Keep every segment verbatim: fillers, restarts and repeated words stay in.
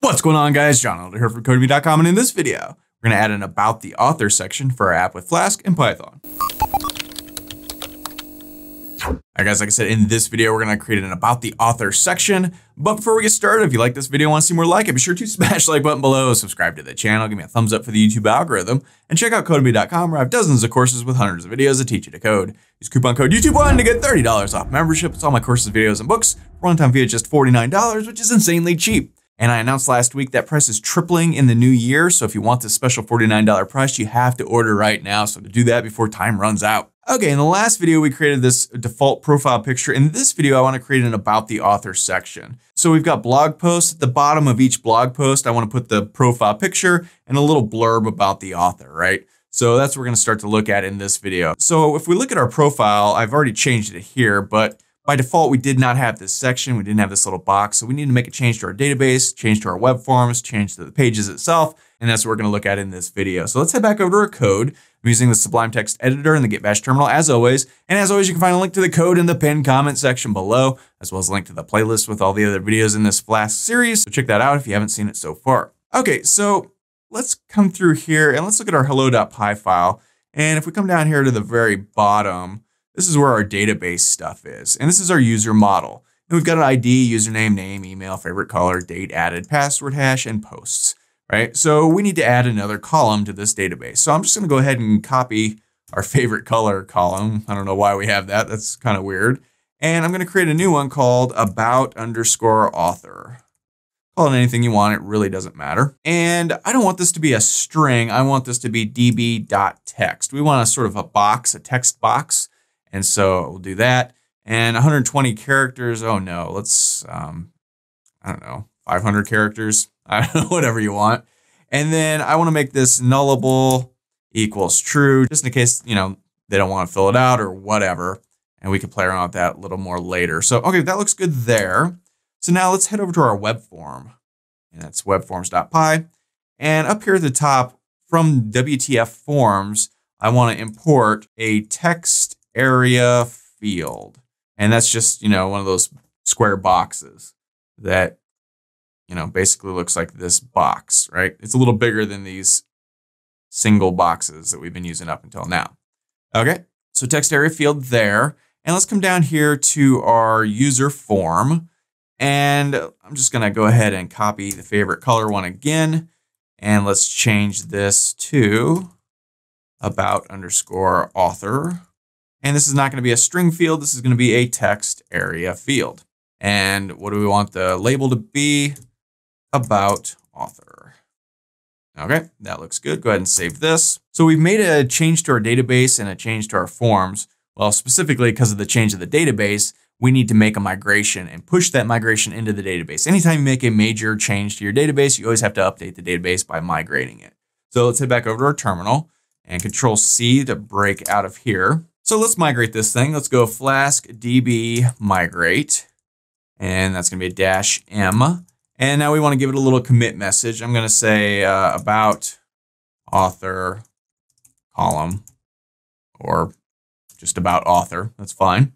What's going on, guys? John Elder here from Codemy dot com, and in this video, we're going to add an About the Author section for our app with Flask and Python. All right, guys, like I said, in this video, we're going to create an About the Author section. But before we get started, if you like this video and want to see more like it, be sure to smash the like button below, subscribe to the channel, give me a thumbs up for the YouTube algorithm, and check out Codemy dot com, where I have dozens of courses with hundreds of videos that teach you to code. Use coupon code YouTube one to get thirty dollars off membership. It's all my courses, videos, and books for one-time fee at just forty-nine dollars, which is insanely cheap. And I announced last week that price is tripling in the new year. So if you want this special forty-nine dollar price, you have to order right now. So to do that before time runs out. Okay, in the last video, we created this default profile picture. In this video, I wanna create an About the Author section. So we've got blog posts. At the bottom of each blog post, I wanna put the profile picture and a little blurb about the author, right? So that's what we're gonna start to look at in this video. So if we look at our profile, I've already changed it here, but by default, we did not have this section. We didn't have this little box. So we need to make a change to our database, change to our web forms, change to the pages itself. And that's what we're going to look at in this video. So let's head back over to our code. I'm using the Sublime Text editor and the Git bash terminal as always. And as always, you can find a link to the code in the pinned comment section below, as well as a link to the playlist with all the other videos in this Flask series. So check that out if you haven't seen it so far. Okay, so let's come through here and let's look at our hello dot py file. And if we come down here to the very bottom, this is where our database stuff is. And this is our user model. And we've got an I D, username, name, email, favorite color, date added, password hash, and posts, right? So we need to add another column to this database. So I'm just gonna go ahead and copy our favorite color column. I don't know why we have that. That's kind of weird. And I'm gonna create a new one called about underscore author. Call it anything you want, it really doesn't matter. And I don't want this to be a string. I want this to be db.text. We want a sort of a box, a text box. And so we'll do that. And one hundred twenty characters. Oh no, let's, um, I don't know, five hundred characters. I don't know, whatever you want. And then I want to make this nullable equals true, just in case, you know, they don't want to fill it out or whatever. And we can play around with that a little more later. So, okay, that looks good there. So now let's head over to our web form, and that's web forms dot py. And up here at the top from W T F forms, I want to import a text area field. And that's just, you know, one of those square boxes that, you know, basically looks like this box, right? It's a little bigger than these single boxes that we've been using up until now. Okay, so text area field there. And let's come down here to our user form. And I'm just gonna go ahead and copy the favorite color one again. And let's change this to about underscore author. And this is not going to be a string field. This is going to be a text area field. And what do we want the label to be? About author. Okay, that looks good. Go ahead and save this. So we've made a change to our database and a change to our forms. Well, specifically because of the change of the database, we need to make a migration and push that migration into the database. Anytime you make a major change to your database, you always have to update the database by migrating it. So let's head back over to our terminal and control C to break out of here. So let's migrate this thing. Let's go flask db migrate, and that's gonna be a dash m. And now we wanna give it a little commit message. I'm gonna say uh, about author column, or just about author, that's fine.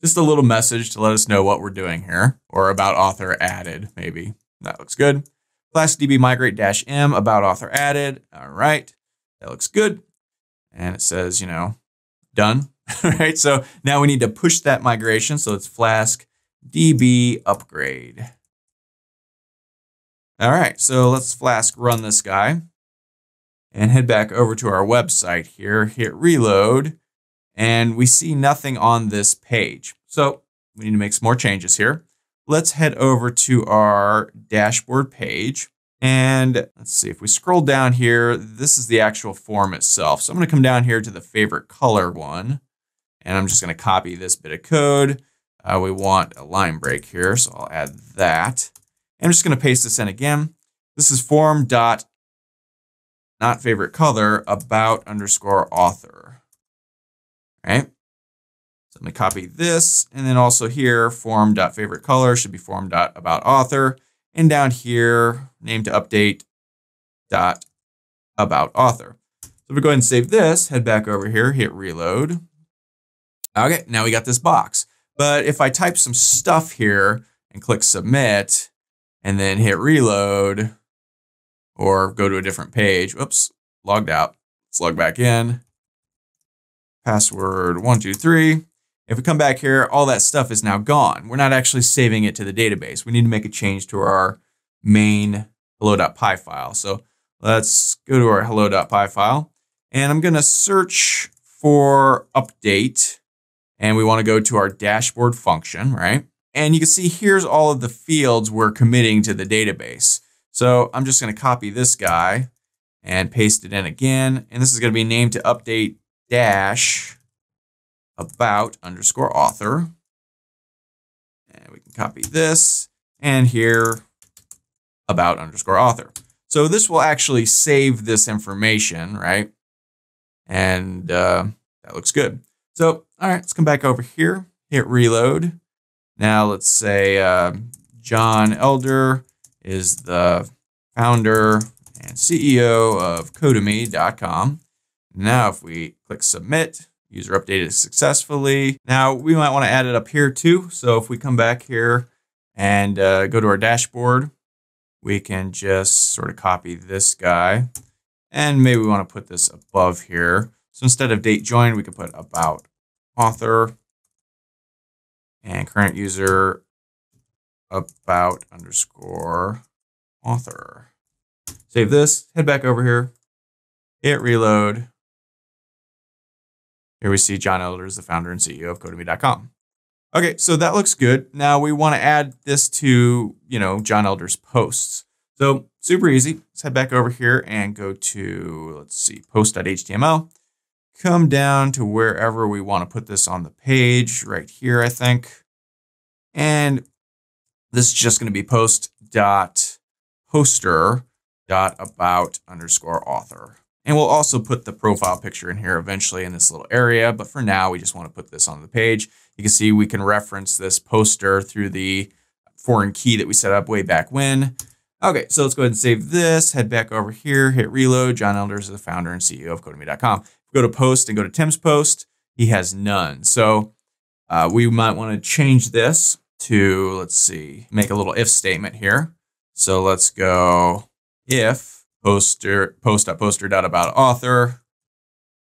Just a little message to let us know what we're doing here, or about author added, maybe. That looks good. Flask db migrate dash m, about author added. All right, that looks good. And it says, you know, done, right? So now we need to push that migration. So it's flask db upgrade. All right, so let's flask run this guy and head back over to our website here, hit reload, and we see nothing on this page. So we need to make some more changes here. Let's head over to our dashboard page. And let's see, if we scroll down here, this is the actual form itself. So I'm gonna come down here to the favorite color one, and I'm just gonna copy this bit of code. Uh, we want a line break here, so I'll add that. And I'm just gonna paste this in again. This is form dot not favorite color about underscore author, right? So let me copy this. And then also here, form dot favorite color should be form dot about author. And down here, name to update dot about author. So if we go ahead and save this, head back over here, hit reload. Okay, now we got this box. But if I type some stuff here and click submit, and then hit reload or go to a different page. Whoops, logged out. Let's log back in. Password one, two, three. If we come back here, all that stuff is now gone. We're not actually saving it to the database. We need to make a change to our main hello dot p y file. So let's go to our hello dot p y file, and I'm gonna search for update, and we wanna go to our dashboard function, right? And you can see here's all of the fields we're committing to the database. So I'm just gonna copy this guy and paste it in again. And this is gonna be named to update dash about underscore author. And we can copy this and here about underscore author. So this will actually save this information, right? And uh, that looks good. So, all right, let's come back over here, hit reload. Now let's say uh, John Elder is the founder and C E O of Codemy dot com. Now if we click submit, user updated successfully. Now we might wanna add it up here too. So if we come back here and uh, go to our dashboard, we can just sort of copy this guy, and maybe we wanna put this above here. So instead of date join, we can put about author and current user about underscore author. Save this, head back over here, hit reload. Here we see John Elder is the founder and C E O of Codemy dot com. Okay, so that looks good. Now we wanna add this to, you know, John Elder's posts. So super easy, let's head back over here and go to, let's see, post dot h t m l. Come down to wherever we wanna put this on the page, right here, I think. And this is just gonna be post dot poster dot about underscore author. And we'll also put the profile picture in here eventually in this little area, but for now, we just wanna put this on the page. You can see we can reference this poster through the foreign key that we set up way back when. Okay, so let's go ahead and save this, head back over here, hit reload. John Elder is the founder and C E O of Codemy dot com. Go to post and go to Tim's post, he has none. So uh, we might wanna change this to, let's see, make a little if statement here. So let's go if, poster, post dot poster dot about author,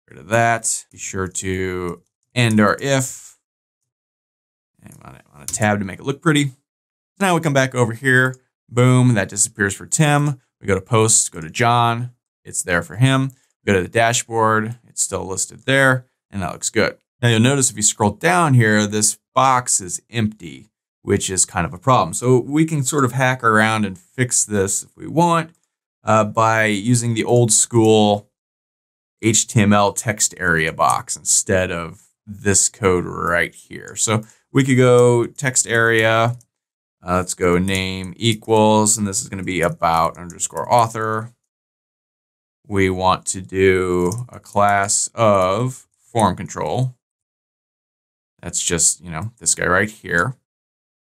get rid of that. Be sure to end our if, and on a, on a tab to make it look pretty. Now we come back over here, boom, that disappears for Tim. We go to post, go to John, it's there for him. Go to the dashboard, it's still listed there, and that looks good. Now you'll notice if you scroll down here, this box is empty, which is kind of a problem. So we can sort of hack around and fix this if we want. Uh, by using the old school H T M L text area box instead of this code right here. So we could go text area, uh, let's go name equals, and this is gonna be about underscore author. We want to do a class of form control. That's just, you know, this guy right here.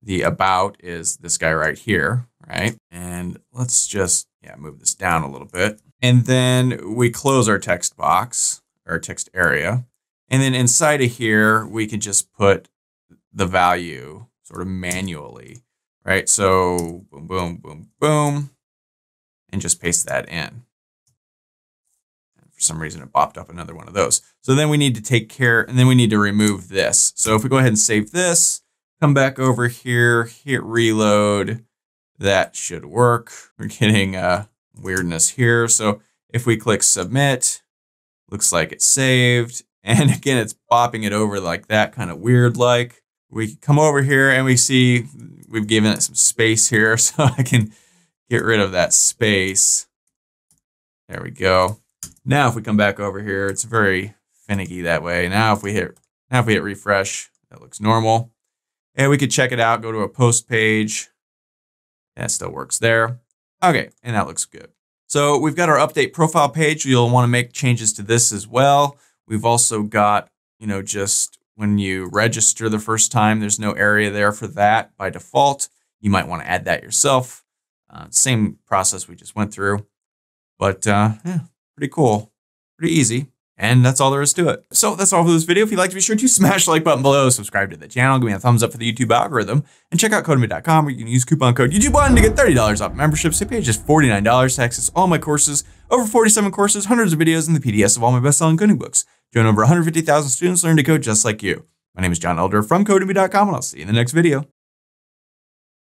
The about is this guy right here, right? And let's just, yeah, move this down a little bit. And then we close our text box, our text area. And then inside of here, we can just put the value sort of manually, right? So boom, boom, boom, boom, and just paste that in. And for some reason, it popped up another one of those. So then we need to take care, and then we need to remove this. So if we go ahead and save this, come back over here, hit reload, that should work. We're getting uh, weirdness here. So if we click submit, looks like it's saved. And again, it's bopping it over like that, kind of weird like. We come over here and we see we've given it some space here, so I can get rid of that space. There we go. Now if we come back over here, it's very finicky that way. Now if we hit, now if we hit refresh, that looks normal. And we could check it out, go to a post page. That still works there. Okay, and that looks good. So we've got our update profile page. You'll wanna make changes to this as well. We've also got, you know, just when you register the first time, there's no area there for that by default. You might wanna add that yourself. Uh, same process we just went through, but uh, yeah, pretty cool, pretty easy. And that's all there is to it. So that's all for this video. If you liked it, be sure to smash the like button below, subscribe to the channel, give me a thumbs up for the YouTube algorithm, and check out Codemy dot com where you can use coupon code YouTube one to get thirty dollars off memberships. They pay just forty-nine dollars to access all my courses, over forty-seven courses, hundreds of videos, and the P D Fs of all my best-selling coding books. Join over one hundred fifty thousand students learn to code just like you. My name is John Elder from Codemy dot com, and I'll see you in the next video.